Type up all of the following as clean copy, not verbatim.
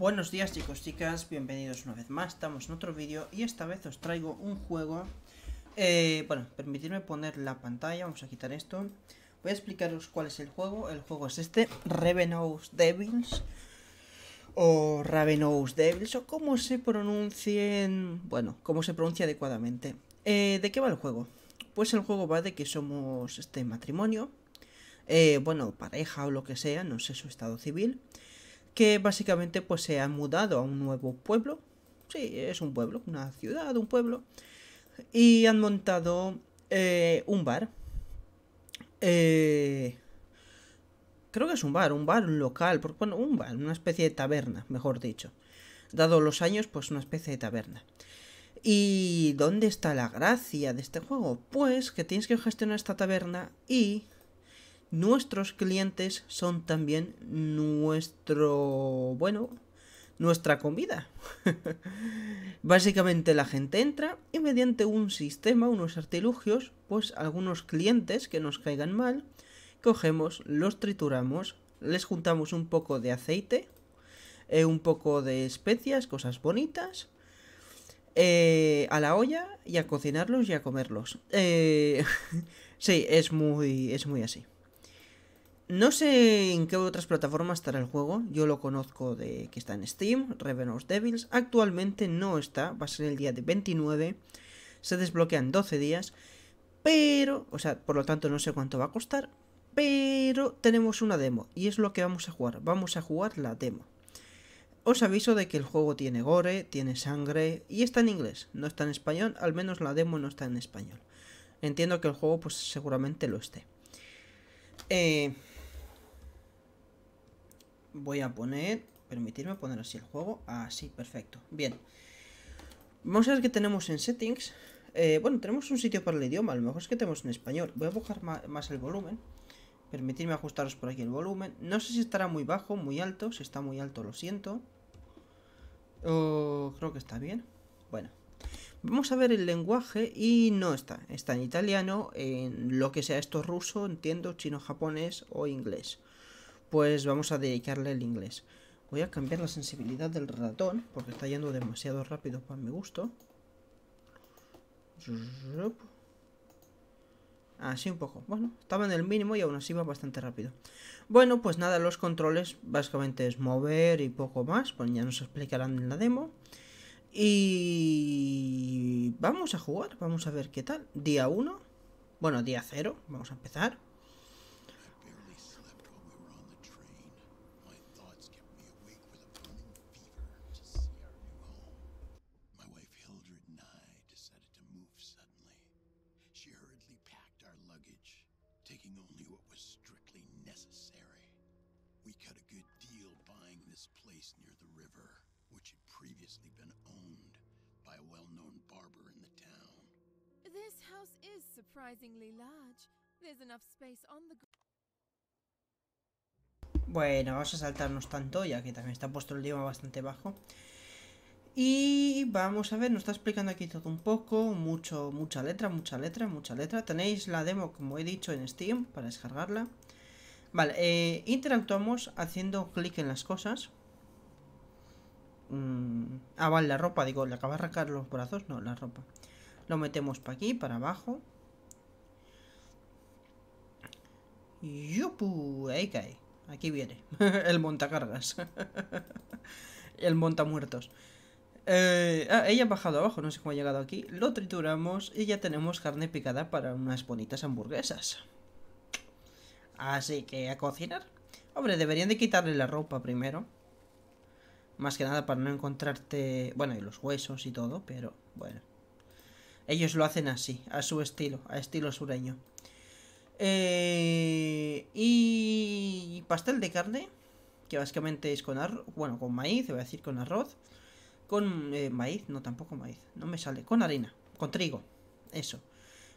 Buenos días chicos, chicas, bienvenidos una vez más, estamos en otro vídeo y esta vez os traigo un juego. Bueno, permitidme poner la pantalla, vamos a quitar esto. Voy a explicaros cuál es el juego. El juego es este, Ravenous Devils o Ravenous Devils o como se pronuncien, bueno, como se pronuncia adecuadamente. ¿De qué va el juego? Pues el juego va de que somos este matrimonio, bueno, pareja o lo que sea, no sé su estado civil, que básicamente pues se ha mudado a un nuevo pueblo. Sí, es un pueblo, una ciudad, un pueblo. Y han montado un bar. Creo que es un bar, un local, porque, bueno, un bar, una especie de taberna, mejor dicho. Dado los años, pues una especie de taberna. ¿Y dónde está la gracia de este juego? Pues que tienes que gestionar esta taberna y... nuestros clientes son también nuestro... bueno, nuestra comida. Básicamente la gente entra y mediante un sistema, unos artilugios, pues algunos clientes que nos caigan mal, cogemos, los trituramos, les juntamos un poco de aceite, un poco de especias, cosas bonitas, a la olla y a cocinarlos y a comerlos. Sí, es muy así. No sé en qué otras plataformas estará el juego, yo lo conozco de que está en Steam, Ravenous Devils, actualmente no está, va a ser el día de 29, se desbloquean 12 días, pero, o sea, por lo tanto no sé cuánto va a costar, pero tenemos una demo y es lo que vamos a jugar la demo. Os aviso de que el juego tiene gore, tiene sangre y está en inglés, no está en español, al menos la demo no está en español. Entiendo que el juego pues seguramente lo esté. Voy a poner, permitirme poner así el juego, así, perfecto, bien. Vamos a ver qué tenemos en settings. Bueno, tenemos un sitio para el idioma, a lo mejor es que tenemos en español. Voy a bajar más el volumen, permitirme ajustaros por aquí el volumen. No sé si estará muy bajo, muy alto, si está muy alto lo siento. Creo que está bien, bueno. Vamos a ver el lenguaje y no está, está en italiano, en lo que sea esto ruso, entiendo, chino, japonés o inglés. Pues vamos a dedicarle el inglés. Voy a cambiar la sensibilidad del ratón porque está yendo demasiado rápido para mi gusto. Así un poco, bueno, estaba en el mínimo y aún así va bastante rápido. Bueno, pues nada, los controles básicamente es mover y poco más, pues ya nos explicarán en la demo. Y vamos a jugar, vamos a ver qué tal. Día 1, bueno, día 0, vamos a empezar. Bueno, vamos a saltarnos tanto, ya que también está puesto el idioma bastante bajo. Y vamos a ver, nos está explicando aquí todo un poco, mucha letra. Tenéis la demo, como he dicho, en Steam para descargarla. Vale, interactuamos haciendo clic en las cosas. Vale, la ropa, digo, ¿le acaba de arrancar los brazos? No, la ropa. Lo metemos para aquí, para abajo. ¡Yupu! Ahí cae. Aquí viene. El montacargas. El montamuertos. Ella ha bajado abajo, no sé cómo ha llegado aquí. Lo trituramos y ya tenemos carne picada para unas bonitas hamburguesas. Así que a cocinar. Hombre, deberían de quitarle la ropa primero. Más que nada para no encontrarte... bueno, y los huesos y todo, pero bueno. Ellos lo hacen así, a su estilo, a estilo sureño. Y pastel de carne, que básicamente es con arroz, bueno, con maíz, voy a decir con arroz. Con maíz, no, tampoco maíz, no me sale, con harina, con trigo, eso.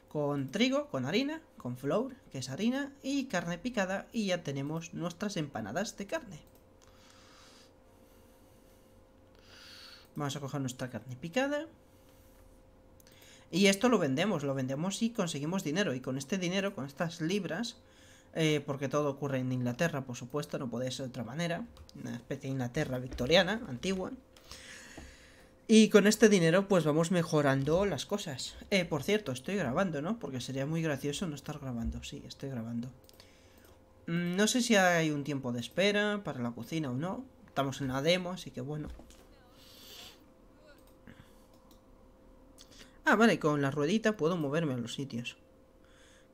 Con trigo, con harina, con flour, que es harina, y carne picada, y ya tenemos nuestras empanadas de carne. Vamos a coger nuestra carne picada. Y esto lo vendemos y conseguimos dinero. Y con este dinero, con estas libras, porque todo ocurre en Inglaterra, por supuesto, no puede ser de otra manera, una especie de Inglaterra victoriana, antigua. Y con este dinero pues vamos mejorando las cosas. Por cierto, estoy grabando, ¿no? Porque sería muy gracioso no estar grabando. Sí, estoy grabando. No sé si hay un tiempo de espera para la cocina o no. Estamos en la demo, así que bueno. Ah, vale, con la ruedita puedo moverme a los sitios.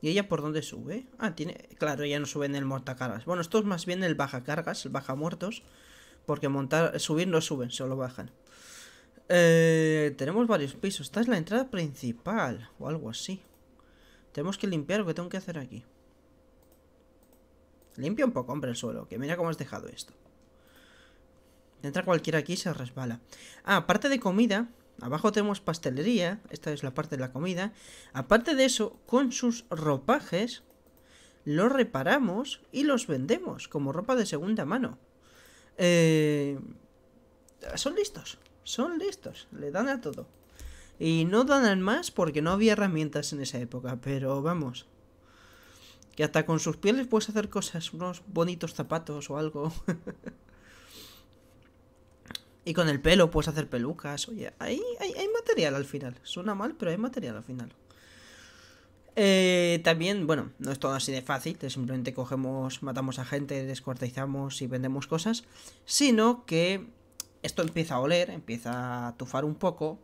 ¿Y ella por dónde sube? Ah, tiene... Claro, ella no sube en el montacargas. Bueno, esto es más bien el bajacargas, el bajamuertos. Porque subir no suben, solo bajan. Tenemos varios pisos. Esta es la entrada principal o algo así. Tenemos que limpiar lo que tengo que hacer aquí. Limpia un poco, hombre, el suelo. Que mira cómo has dejado esto. Entra cualquiera aquí y se resbala. Ah, aparte de comida, abajo tenemos pastelería. Esta es la parte de la comida. Aparte de eso, con sus ropajes los reparamos y los vendemos como ropa de segunda mano. Son listos. Son listos, le dan a todo. Y no dan más porque no había herramientas en esa época, pero vamos. Que hasta con sus pieles puedes hacer cosas, unos bonitos zapatos o algo. Y con el pelo puedes hacer pelucas, oye, hay material al final. Suena mal, pero hay material al final. También, bueno, no es todo así de fácil, simplemente cogemos, matamos a gente, descuartizamos y vendemos cosas, sino que... Esto empieza a oler, empieza a tufar un poco.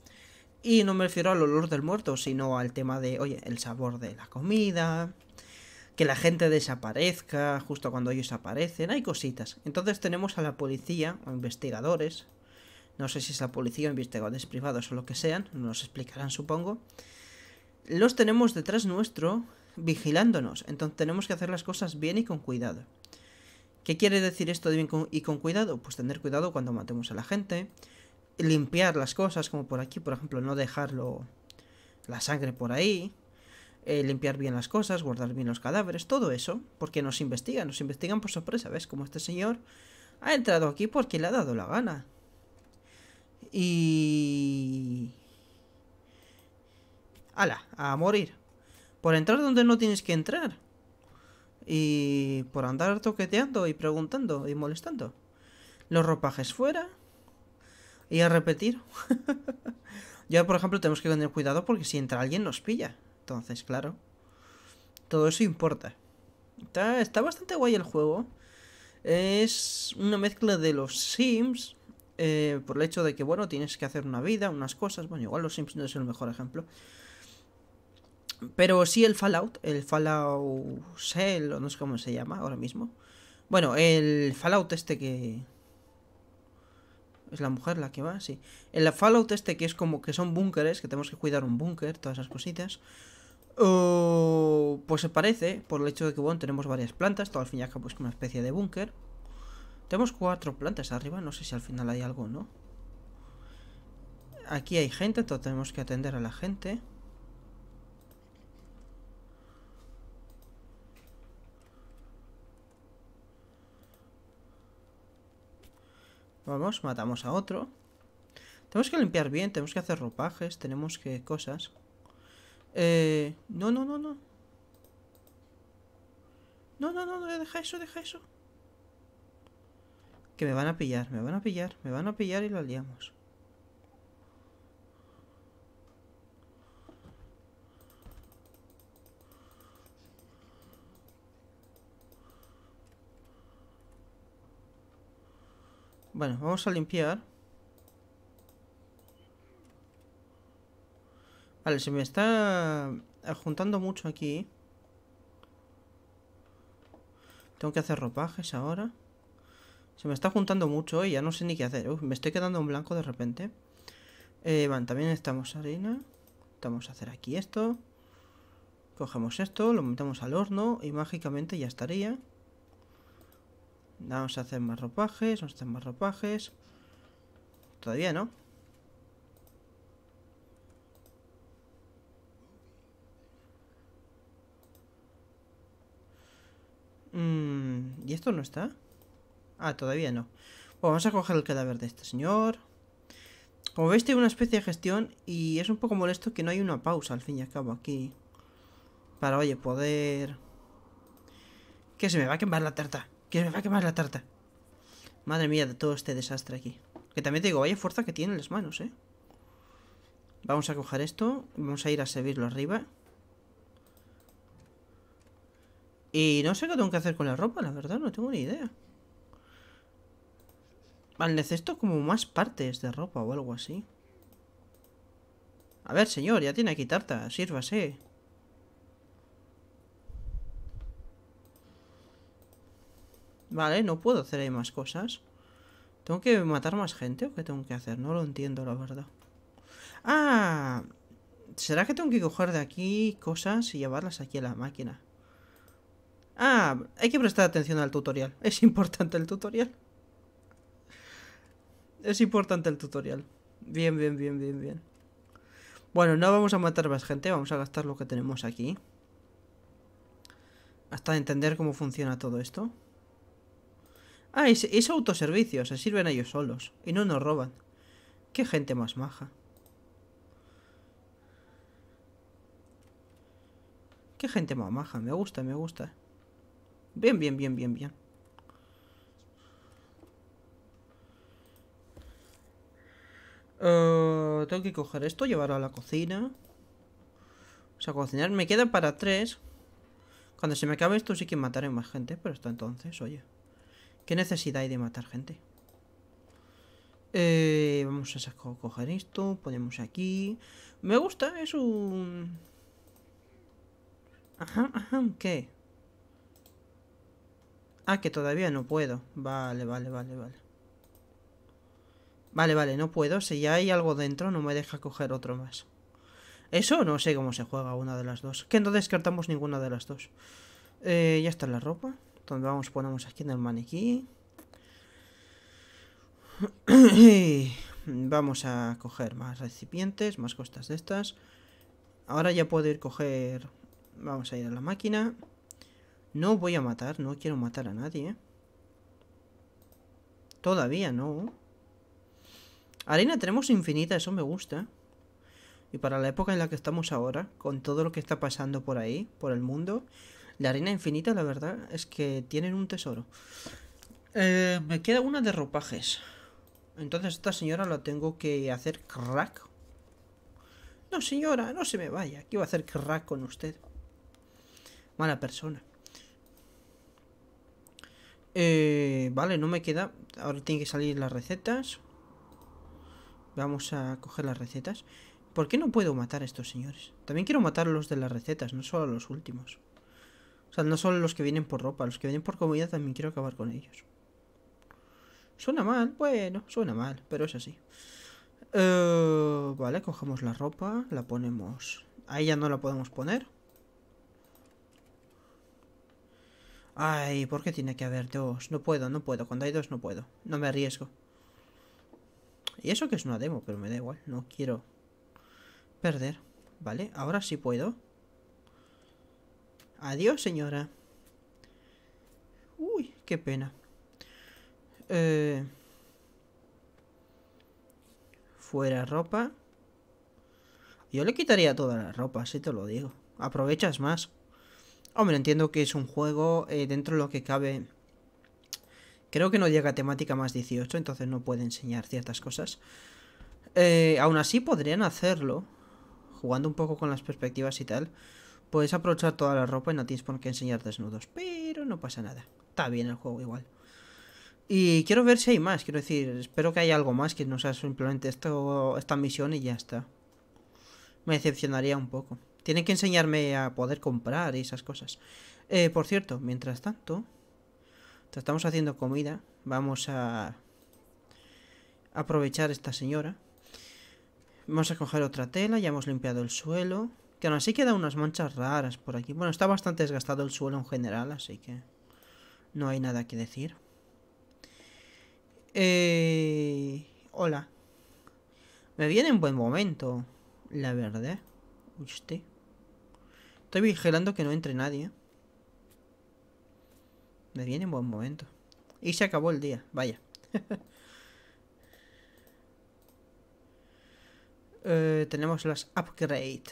Y no me refiero al olor del muerto, sino al tema de, oye, el sabor de la comida. Que la gente desaparezca justo cuando ellos aparecen. Hay cositas. Entonces tenemos a la policía o investigadores. No sé si es la policía o investigadores privados o lo que sean. Nos explicarán, supongo. Los tenemos detrás nuestro vigilándonos. Entonces tenemos que hacer las cosas bien y con cuidado. ¿Qué quiere decir esto de bien y con cuidado? Pues tener cuidado cuando matemos a la gente, limpiar las cosas, como por aquí, por ejemplo, no dejarlo la sangre por ahí, limpiar bien las cosas, guardar bien los cadáveres, todo eso, porque nos investigan por sorpresa, ¿ves? Como este señor ha entrado aquí porque le ha dado la gana. Y... ¡Hala! A morir. Por entrar donde no tienes que entrar. Y por andar toqueteando y preguntando y molestando. Los ropajes fuera. Y a repetir. Ya, por ejemplo, tenemos que tener cuidado porque si entra alguien nos pilla. Entonces, claro. Todo eso importa. Está bastante guay el juego. Es una mezcla de los Sims. Por el hecho de que, bueno, tienes que hacer una vida, unas cosas. Bueno, igual los Sims no es el mejor ejemplo. Pero sí el Fallout Shell, o no sé cómo se llama ahora mismo. Bueno, el Fallout este que... ¿Es la mujer la que va? Sí. El Fallout este que es como que son búnkeres, que tenemos que cuidar un búnker, todas esas cositas. Pues se parece, por el hecho de que, bueno, tenemos varias plantas, todo al fin y al cabo es como una especie de búnker. Tenemos 4 plantas arriba, no sé si al final hay algo o no. Aquí hay gente, todo tenemos que atender a la gente. Vamos, matamos a otro. Tenemos que limpiar bien, tenemos que hacer ropajes, tenemos que cosas. No. No, deja eso. Que me van a pillar, me van a pillar y lo liamos. Bueno, vamos a limpiar. Vale, se me está juntando mucho aquí. Tengo que hacer ropajes ahora. Se me está juntando mucho y ya no sé ni qué hacer. Uf, me estoy quedando en blanco de repente. Bueno, también necesitamos harina. Vamos a hacer aquí esto. Cogemos esto, lo metemos al horno y mágicamente ya estaría. Vamos a hacer más ropajes, Todavía no. ¿Y esto no está? Ah, todavía no. Bueno, vamos a coger el cadáver de este señor. Como veis, tiene una especie de gestión y es un poco molesto que no hay una pausa, al fin y al cabo, aquí. Para, oye, poder... Que se me va a quemar la tarta. Que se me va a quemar la tarta. Madre mía de todo este desastre aquí. Que también te digo, vaya fuerza que tienen las manos, ¿eh? Vamos a coger esto. Vamos a ir a servirlo arriba. Y no sé qué tengo que hacer con la ropa, la verdad. No tengo ni idea. Vale, necesito como más partes de ropa o algo así. A ver, señor, ya tiene aquí tarta. Sírvase. Vale, no puedo hacer ahí más cosas. ¿Tengo que matar más gente o qué tengo que hacer? No lo entiendo, la verdad. ¡Ah! ¿Será que tengo que coger de aquí cosas y llevarlas aquí a la máquina? ¡Ah! Hay que prestar atención al tutorial. Es importante el tutorial. Es importante el tutorial. Bien, bien, bien, bien, bien. Bueno, no vamos a matar más gente. Vamos a gastar lo que tenemos aquí. Hasta entender cómo funciona todo esto. Ah, es autoservicio, se sirven a ellos solos. Y no nos roban. Qué gente más maja. Qué gente más maja, me gusta, me gusta. Bien, bien, bien, bien, bien. Tengo que coger esto, llevarlo a la cocina. O sea, cocinar me queda para 3. Cuando se me acabe esto sí que mataré más gente. Pero hasta entonces, oye, ¿qué necesidad hay de matar gente? Vamos a coger esto. Ponemos aquí. Me gusta, es un... Ajá, ajá, ¿qué? Ah, que todavía no puedo. Vale, vale, vale, vale. Vale, vale, no puedo. Si ya hay algo dentro, no me deja coger otro más. Eso no sé cómo se juega una de las dos. Que no descartamos ninguna de las dos. Ya está la ropa. Entonces vamos, ponemos aquí en el maniquí. Vamos a coger más recipientes, más costas de estas. Ahora ya puedo ir a coger... Vamos a ir a la máquina. No voy a matar, no quiero matar a nadie, ¿eh? Todavía no. Harina tenemos infinita, eso me gusta. Y para la época en la que estamos ahora, con todo lo que está pasando por ahí, por el mundo... La arena infinita, la verdad, es que tienen un tesoro. Me queda una de ropajes. Entonces esta señora la tengo que hacer crack. No, señora, no se me vaya. Aquí voy a hacer crack con usted. Mala persona. Vale, no me queda. Ahora tienen que salir las recetas. Vamos a coger las recetas. ¿Por qué no puedo matar a estos señores? También quiero matar a los de las recetas, no solo a los últimos. O sea, no solo los que vienen por ropa, los que vienen por comida también quiero acabar con ellos. Suena mal, bueno, suena mal, pero es así. Vale, cogemos la ropa, la ponemos... Ahí ya no la podemos poner. Ay, ¿por qué tiene que haber 2? No puedo, no puedo, cuando hay 2 no puedo. No me arriesgo. Y eso que es una demo, pero me da igual, no quiero perder. Vale, ahora sí puedo. Adiós, señora. Uy, qué pena. Fuera ropa. Yo le quitaría toda la ropa, si te lo digo. Aprovechas más. Hombre, entiendo que es un juego dentro de lo que cabe. Creo que no llega a temática más 18, entonces no puede enseñar ciertas cosas. Aún así podrían hacerlo, jugando un poco con las perspectivas y tal. Puedes aprovechar toda la ropa y no tienes por qué enseñar desnudos. Pero no pasa nada. Está bien el juego igual. Y quiero ver si hay más. Quiero decir, espero que haya algo más que no sea simplemente esto, esta misión y ya está. Me decepcionaría un poco. Tienen que enseñarme a poder comprar y esas cosas. Por cierto, mientras tanto... Estamos haciendo comida. Vamos a... aprovechar esta señora. Vamos a coger otra tela. Ya hemos limpiado el suelo. Que aún así quedan unas manchas raras por aquí. Bueno, está bastante desgastado el suelo en general, así que no hay nada que decir. Hola. Me viene en buen momento, la verdad. Usted. Estoy vigilando que no entre nadie. Me viene en buen momento. Y se acabó el día, vaya. Tenemos las upgrades.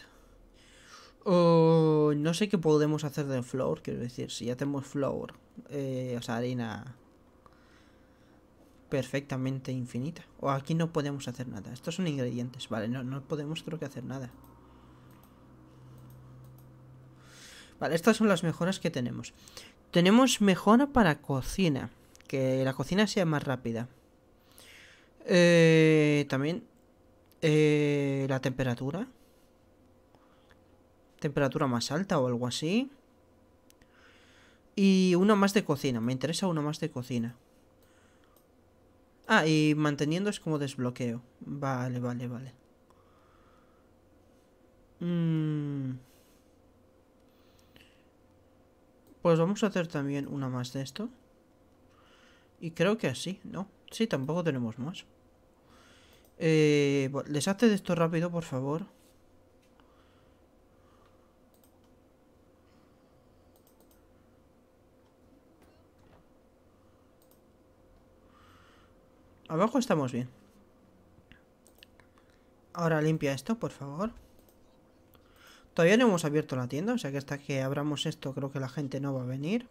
No sé qué podemos hacer de flour, quiero decir, si ya tenemos flour, o sea, harina perfectamente infinita. O aquí no podemos hacer nada. Estos son ingredientes, vale, no podemos creo que hacer nada. Vale, estas son las mejoras que tenemos. Tenemos mejora para cocina, que la cocina sea más rápida. También la temperatura. Temperatura más alta o algo así. Y uno más de cocina. Me interesa uno más de cocina. Ah, y manteniendo es como desbloqueo. Vale, vale, vale. Pues vamos a hacer también una más de esto. Y creo que así, ¿no? Sí, tampoco tenemos más. Deshazte de esto rápido, por favor. Abajo estamos bien. Ahora limpia esto, por favor. Todavía no hemos abierto la tienda, o sea que hasta que abramos esto creo que la gente no va a venir.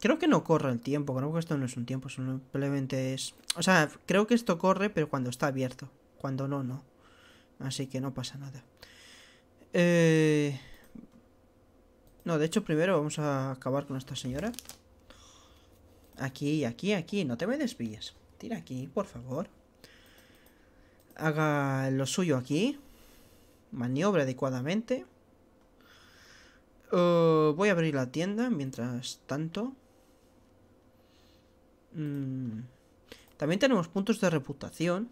Creo que no corre el tiempo, creo que esto no es un tiempo, simplemente es... O sea, creo que esto corre, pero cuando está abierto. Cuando no, no. Así que no pasa nada. No, de hecho primero vamos a acabar con esta señora. Aquí, aquí, aquí, no te me desvíes. Tira aquí, por favor. Haga lo suyo aquí. Maniobra adecuadamente. Voy a abrir la tienda mientras tanto. También tenemos puntos de reputación.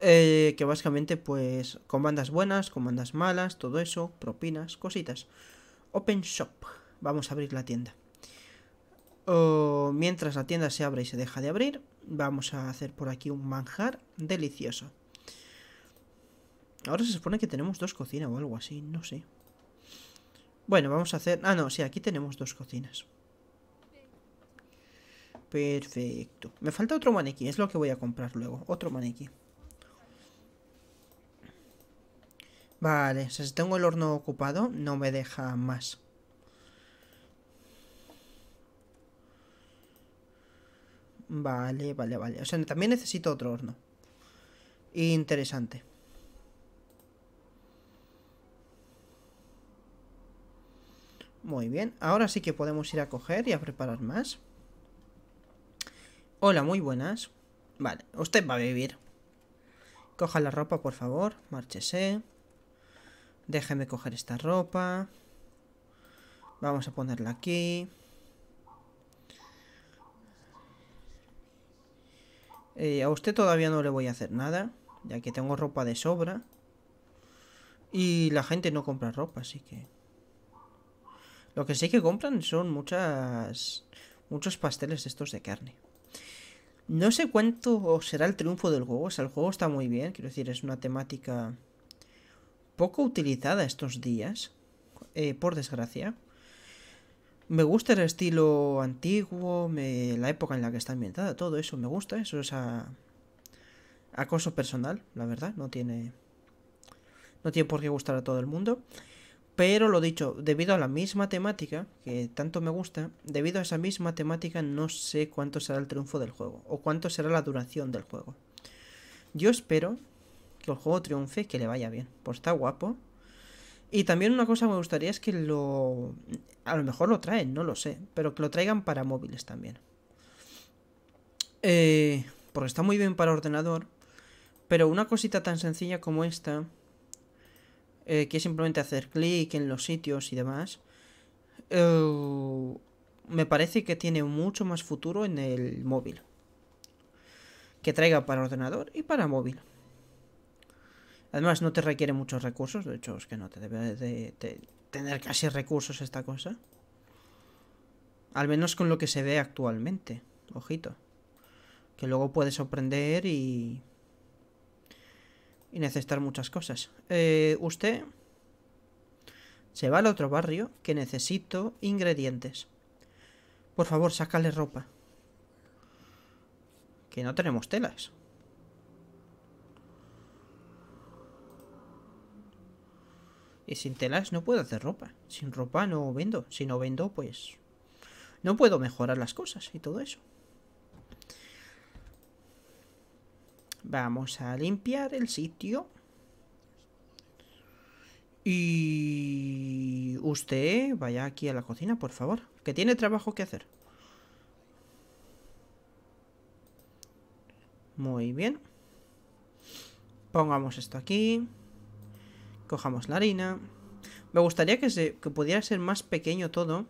Que básicamente pues comandas buenas, comandas malas, todo eso, propinas, cositas. Open shop. Vamos a abrir la tienda. Mientras la tienda se abre y se deja de abrir, vamos a hacer por aquí un manjar delicioso. Ahora se supone que tenemos dos cocinas o algo así, no sé. Bueno, vamos a hacer... Ah, no, sí, aquí tenemos dos cocinas. Perfecto. Me falta otro maniquí, es lo que voy a comprar luego. Otro maniquí. Vale, o sea, si tengo el horno ocupado, no me deja más. Vale, vale, vale. O sea, también necesito otro horno. Interesante. Muy bien. Ahora sí que podemos ir a coger y a preparar más. Hola, muy buenas. Vale, usted va a vivir. Coja la ropa, por favor. Márchese. Déjeme coger esta ropa. Vamos a ponerla aquí. A usted todavía no le voy a hacer nada, ya que tengo ropa de sobra. Y la gente no compra ropa, así que... Lo que sí que compran son muchos pasteles estos de carne. No sé cuánto será el triunfo del juego. O sea, el juego está muy bien. Quiero decir, es una temática poco utilizada estos días, por desgracia. Me gusta el estilo antiguo, la época en la que está ambientada, todo eso me gusta. Eso es acoso personal, la verdad. No tiene por qué gustar a todo el mundo. Pero lo dicho, debido a la misma temática, que tanto me gusta, debido a esa misma temática no sé cuánto será el triunfo del juego. O cuánto será la duración del juego. Yo espero que el juego triunfe y que le vaya bien. Pues está guapo. Y también una cosa me gustaría es que lo... A lo mejor lo traen, no lo sé. Pero que lo traigan para móviles también. Porque está muy bien para ordenador. Pero una cosita tan sencilla como esta... que es simplemente hacer clic en los sitios y demás. Me parece que tiene mucho más futuro en el móvil. Que traiga para ordenador y para móvil. Además, no te requiere muchos recursos. De hecho, es que no te debe de tener casi recursos esta cosa. Al menos con lo que se ve actualmente. Ojito. Que luego puede sorprender y necesitar muchas cosas. Usted se va al otro barrio que necesito ingredientes. Por favor, sácale ropa. Que no tenemos telas. Y sin telas no puedo hacer ropa. Sin ropa no vendo. Si no vendo, pues no puedo mejorar las cosas y todo eso. Vamos a limpiar el sitio. Y usted vaya aquí a la cocina, por favor, que tiene trabajo que hacer. Muy bien. Pongamos esto aquí. Cojamos la harina. Me gustaría que pudiera ser más pequeño todo,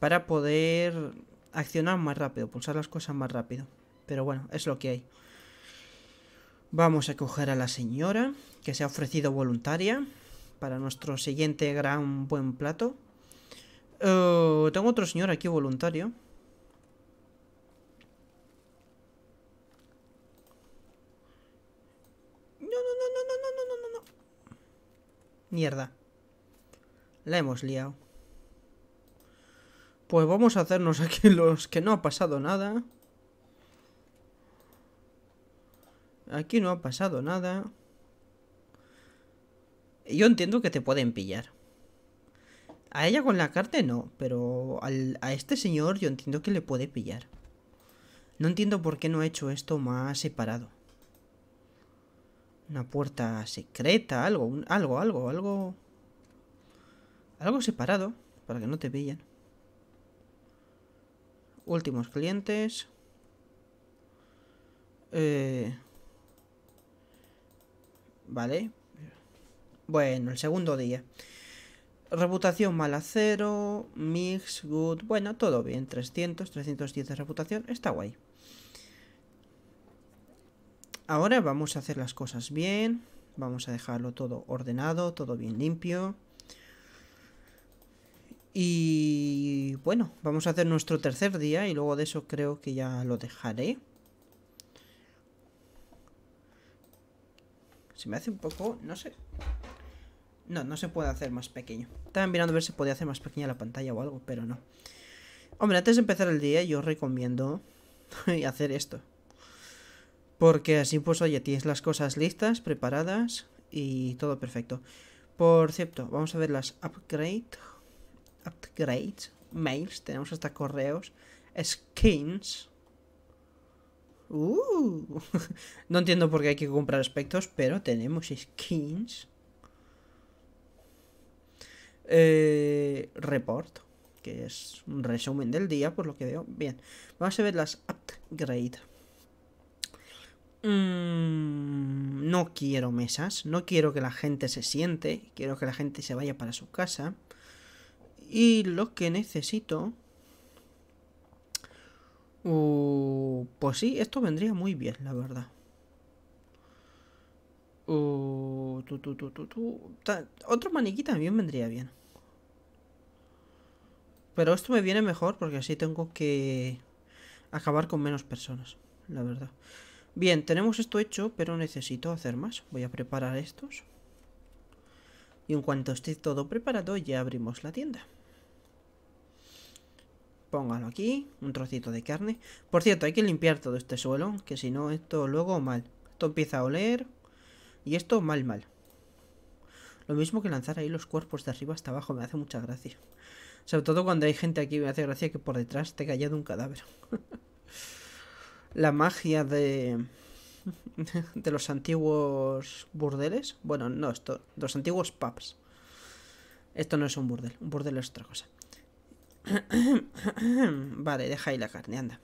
para poder accionar más rápido, pulsar las cosas más rápido. Pero bueno, es lo que hay. Vamos a coger a la señora, que se ha ofrecido voluntaria para nuestro siguiente gran buen plato. Tengo otro señor aquí voluntario. No. Mierda. La hemos liado. Pues vamos a hacernos aquí los que no ha pasado nada. Aquí no ha pasado nada. Yo entiendo que te pueden pillar. A ella con la carne no, pero a este señor yo entiendo que le puede pillar. No entiendo por qué no he hecho esto más separado. Una puerta secreta, algo. Algo separado, para que no te pillen. Últimos clientes. Vale. Bueno, el segundo día. Reputación mala 0. Mix, good. Bueno, todo bien. 300, 310 de reputación. Está guay. Ahora vamos a hacer las cosas bien. Vamos a dejarlo todo ordenado, todo bien limpio. Y bueno, vamos a hacer nuestro tercer día y luego de eso creo que ya lo dejaré. Se me hace un poco... no sé. No se puede hacer más pequeño. Estaba mirando a ver si podía hacer más pequeña la pantalla o algo, pero no. Hombre, antes de empezar el día yo recomiendo hacer esto. Porque así pues, oye, tienes las cosas listas, preparadas y todo perfecto. Por cierto, vamos a ver las upgrades, mails, tenemos hasta correos, skins. No entiendo por qué hay que comprar aspectos, pero tenemos skins. Report, que es un resumen del día, por lo que veo. Bien, vamos a ver las upgrade. No quiero mesas, no quiero que la gente se siente, quiero que la gente se vaya para su casa. Y lo que necesito... pues sí, esto vendría muy bien, la verdad. Otro maniquí también vendría bien. Pero esto me viene mejor porque así tengo que acabar con menos personas, la verdad. Bien, tenemos esto hecho, pero necesito hacer más. Voy a preparar estos. Y en cuanto esté todo preparado, ya abrimos la tienda. Póngalo aquí, un trocito de carne. Por cierto, hay que limpiar todo este suelo, que si no esto luego mal. Esto empieza a oler y esto mal. Lo mismo que lanzar ahí los cuerpos de arriba hasta abajo, me hace mucha gracia. Sobre todo cuando hay gente aquí, me hace gracia que por detrás te cayó de un cadáver. La magia de los antiguos burdeles. Bueno, no, esto, los antiguos pubs. Esto no es un burdel es otra cosa. Vale, deja ahí la carne, anda.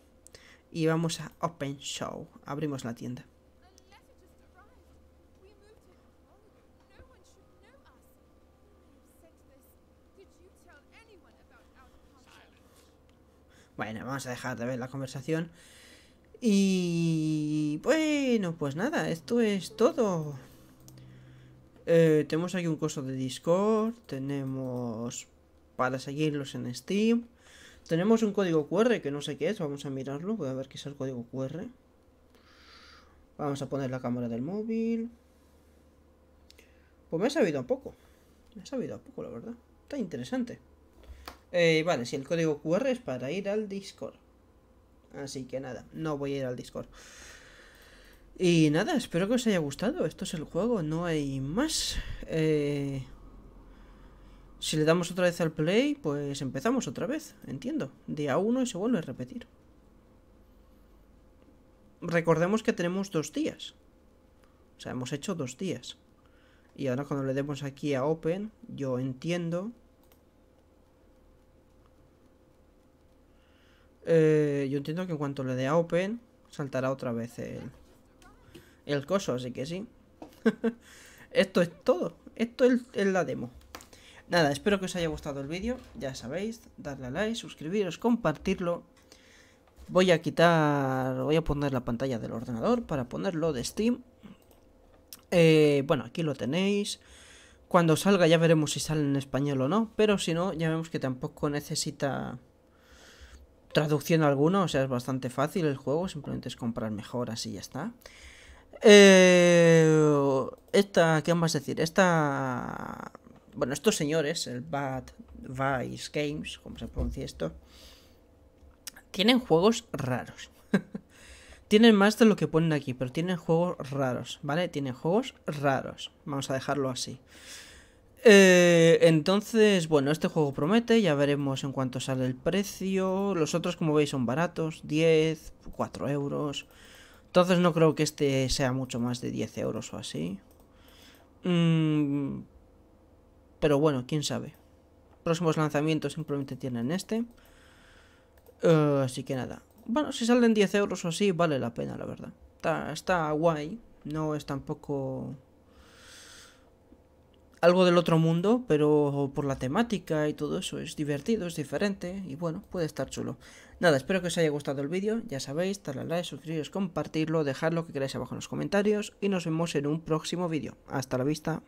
Y vamos a Open Show. Abrimos la tienda. Bueno, vamos a dejar de ver la conversación. Y... bueno, pues nada, esto es todo. Tenemos aquí un coso de Discord. Tenemos... para seguirlos en Steam. Tenemos un código QR que no sé qué es. Vamos a mirarlo. Voy a ver qué es el código QR. Vamos a poner la cámara del móvil. Pues me ha sabido a poco. Me ha sabido a poco, la verdad. Está interesante. Vale, sí, el código QR es para ir al Discord. Así que nada, no voy a ir al Discord. Y nada, espero que os haya gustado. Esto es el juego, no hay más. Si le damos otra vez al play, pues empezamos otra vez, entiendo. Día 1 y se vuelve a repetir. Recordemos que tenemos 2 días. O sea, hemos hecho 2 días. Y ahora cuando le demos aquí a Open, yo entiendo... yo entiendo que en cuanto le dé a Open, saltará otra vez el coso, así que sí. Esto es todo. Esto es la demo. Nada, espero que os haya gustado el vídeo, ya sabéis, darle a like, suscribiros, compartirlo. Voy a poner la pantalla del ordenador para ponerlo de Steam. Bueno, aquí lo tenéis. Cuando salga ya veremos si sale en español o no, pero si no, ya vemos que tampoco necesita traducción alguna, o sea, es bastante fácil el juego, simplemente es comprar mejoras y ya está. ¿Qué vamos a decir? Bueno, estos señores, el Bad Vice Games, como se pronuncia esto, tienen juegos raros. Tienen más de lo que ponen aquí, pero tienen juegos raros, ¿vale? Tienen juegos raros, vamos a dejarlo así. Entonces, bueno, este juego promete, ya veremos en cuánto sale el precio. Los otros, como veis, son baratos, 10, 4 euros. Entonces no creo que este sea mucho más de 10 euros o así. Pero bueno, quién sabe. Próximos lanzamientos simplemente tienen este. Así que nada. Bueno, si salen 10 euros o así, vale la pena, la verdad. Está guay. No es tampoco algo del otro mundo, pero por la temática y todo eso es divertido, es diferente. Y bueno, puede estar chulo. Nada, espero que os haya gustado el vídeo. Ya sabéis, darle a like, suscribiros, compartirlo, dejad lo que queráis abajo en los comentarios. Y nos vemos en un próximo vídeo. Hasta la vista.